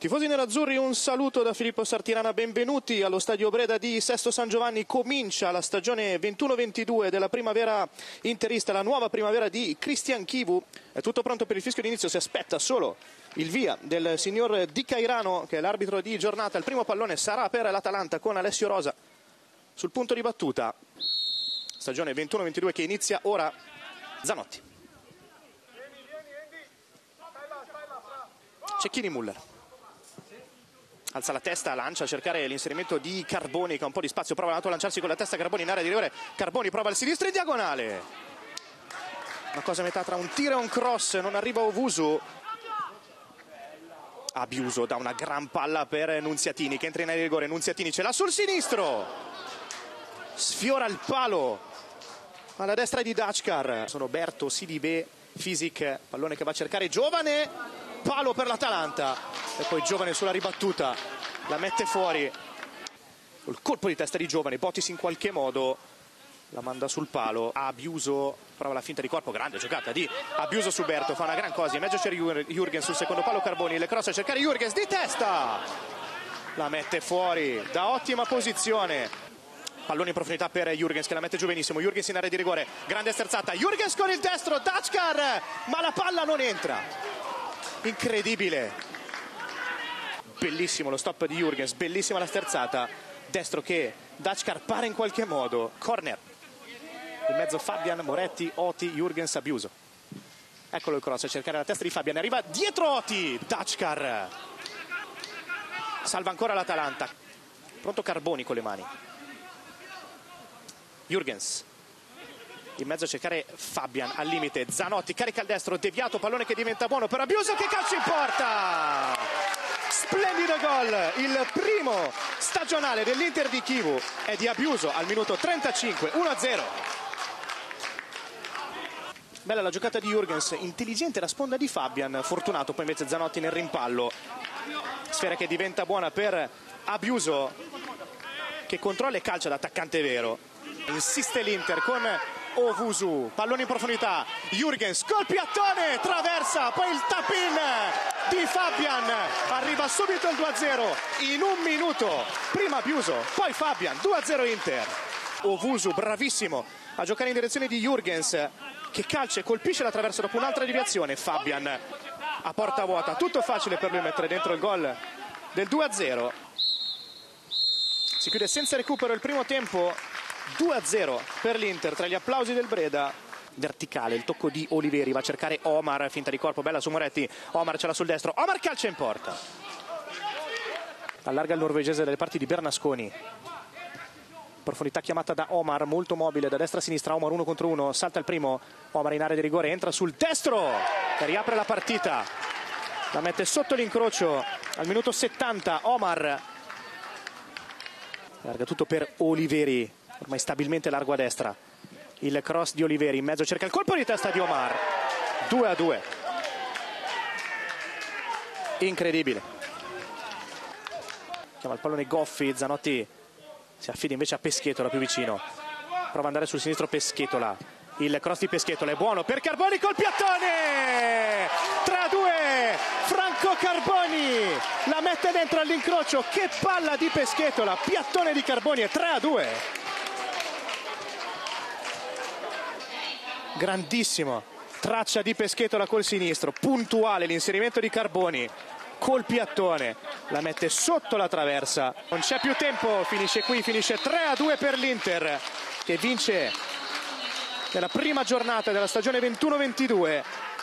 Tifosi nerazzurri, un saluto da Filippo Sartirana, benvenuti allo stadio Breda di Sesto San Giovanni. Comincia la stagione 21-22 della primavera interista, la nuova primavera di Cristian Chivu. È tutto pronto per il fischio d'inizio, si aspetta solo il via del signor Di Cairano, che è l'arbitro di giornata. Il primo pallone sarà per l'Atalanta con Alessio Rosa sul punto di battuta. Stagione 21-22 che inizia ora. Zanotti. Cecchini Muller. Alza la testa, lancia a cercare l'inserimento di Carboni, che ha un po' di spazio, prova a lanciarsi con la testa. Carboni in area di rigore, Carboni prova al sinistro in diagonale, una cosa a metà tra un tiro e un cross, non arriva Owusu. Abiuso dà una gran palla per Nunziatini, che entra in area di rigore. Nunziatini ce l'ha sul sinistro, sfiora il palo alla destra di Dachkar. Sono Berto, Sidibé, Fisic, pallone che va a cercare Giovane, palo per l'Atalanta. E poi Giovane sulla ribattuta la mette fuori. Il colpo di testa di Giovane, Bottis in qualche modo la manda sul palo. Abiuso prova la finta di corpo, grande giocata di Abiuso su Berto, fa una gran cosa. In mezzo c'è Jürgens sul secondo palo, Carboni, le cross a cercare Jürgens di testa, la mette fuori da ottima posizione. Pallone in profondità per Jürgens, che la mette giù benissimo. Jürgens in area di rigore, grande sterzata, Jürgens con il destro, Dachkar, ma la palla non entra. Incredibile. Bellissimo lo stop di Jürgens, bellissima la sterzata, destro che Dachkar para in qualche modo. Corner, in mezzo Fabbian, Moretti, Oti, Jürgens, Abiuso. Eccolo il cross a cercare la testa di Fabbian, arriva dietro Oti, Dachkar. Salva ancora l'Atalanta. Pronto Carboni con le mani. Jürgens, in mezzo a cercare Fabbian, al limite Zanotti, carica al destro, deviato, pallone che diventa buono per Abiuso, che calcio in porta! Splendido gol, il primo stagionale dell'Inter di Chivu è di Abiuso al minuto 35, 1-0. Bella la giocata di Jürgens, intelligente la sponda di Fabbian, fortunato poi invece Zanotti nel rimpallo. Sfera che diventa buona per Abiuso, che controlla e calcia d'attaccante vero. Insiste l'Inter con Owusu, pallone in profondità, Jürgens col piattone, traversa, poi il tap-in di Fabbian, arriva subito il 2-0 in un minuto. Prima Abiuso, poi Fabbian, 2-0 Inter. Owusu bravissimo a giocare in direzione di Jürgens, che calcia e colpisce la traversa dopo un'altra deviazione. Fabbian a porta vuota, tutto facile per lui mettere dentro il gol del 2-0. Si chiude senza recupero il primo tempo, 2-0 per l'Inter, tra gli applausi del Breda. Verticale, il tocco di Oliveri, va a cercare Omar, finta di corpo, bella su Moretti. Omar ce l'ha sul destro, Omar calcia in porta, allarga il norvegese dalle parti di Bernasconi. Profondità chiamata da Omar, molto mobile da destra a sinistra. Omar 1 contro 1, salta il primo, Omar in area di rigore, entra sul destro e riapre la partita, la mette sotto l'incrocio al minuto 70. Omar allarga tutto per Oliveri, ormai stabilmente largo a destra. Il cross di Oliveri, in mezzo cerca il colpo di testa di Omar. 2-2. Incredibile. Chiama il pallone Goffi, Zanotti si affida invece a Peschetola più vicino. Prova ad andare sul sinistro Peschetola. Il cross di Peschetola è buono per Carboni col piattone! 3-2. Franco Carboni la mette dentro all'incrocio. Che palla di Peschetola, piattone di Carboni e 3-2. Grandissimo, traccia di Peschetola col sinistro, puntuale l'inserimento di Carboni col piattone, la mette sotto la traversa. Non c'è più tempo, finisce qui, finisce 3-2 per l'Inter, che vince nella prima giornata della stagione 21-22.